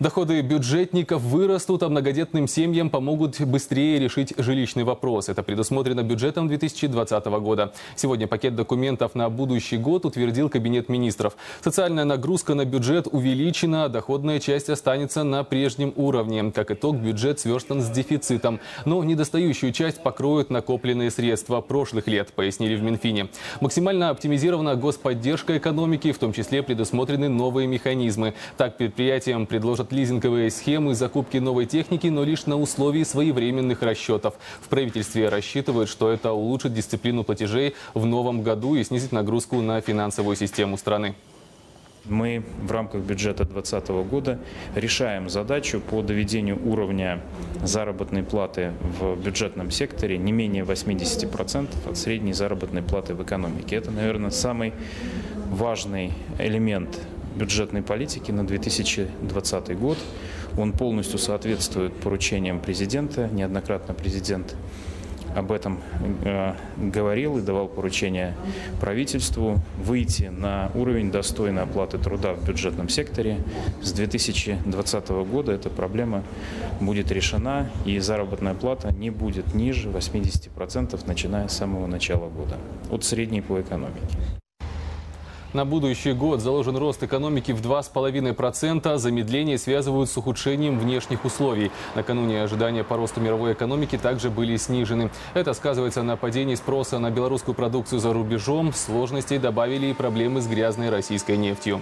Доходы бюджетников вырастут, а многодетным семьям помогут быстрее решить жилищный вопрос. Это предусмотрено бюджетом 2020 года. Сегодня пакет документов на будущий год утвердил Кабинет министров. Социальная нагрузка на бюджет увеличена, а доходная часть останется на прежнем уровне. Как итог, бюджет сверстан с дефицитом. Но недостающую часть покроют накопленные средства прошлых лет, пояснили в Минфине. Максимально оптимизирована господдержка экономики, в том числе предусмотрены новые механизмы. Так, предприятиям предложат лизинговые схемы закупки новой техники, но лишь на условии своевременных расчетов. В правительстве рассчитывают, что это улучшит дисциплину платежей в новом году и снизит нагрузку на финансовую систему страны. Мы в рамках бюджета 2020 года решаем задачу по доведению уровня заработной платы в бюджетном секторе не менее 80% от средней заработной платы в экономике. Это, наверное, самый важный элемент бюджетной политики на 2020 год. Он полностью соответствует поручениям президента. Неоднократно президент об этом говорил и давал поручение правительству выйти на уровень достойной оплаты труда в бюджетном секторе. С 2020 года эта проблема будет решена, и заработная плата не будет ниже 80%, начиная с самого начала года, от средней по экономике. На будущий год заложен рост экономики в 2,5%. Замедление связывают с ухудшением внешних условий. Накануне ожидания по росту мировой экономики также были снижены. Это сказывается на падении спроса на белорусскую продукцию за рубежом. Сложностей добавили и проблемы с грязной российской нефтью.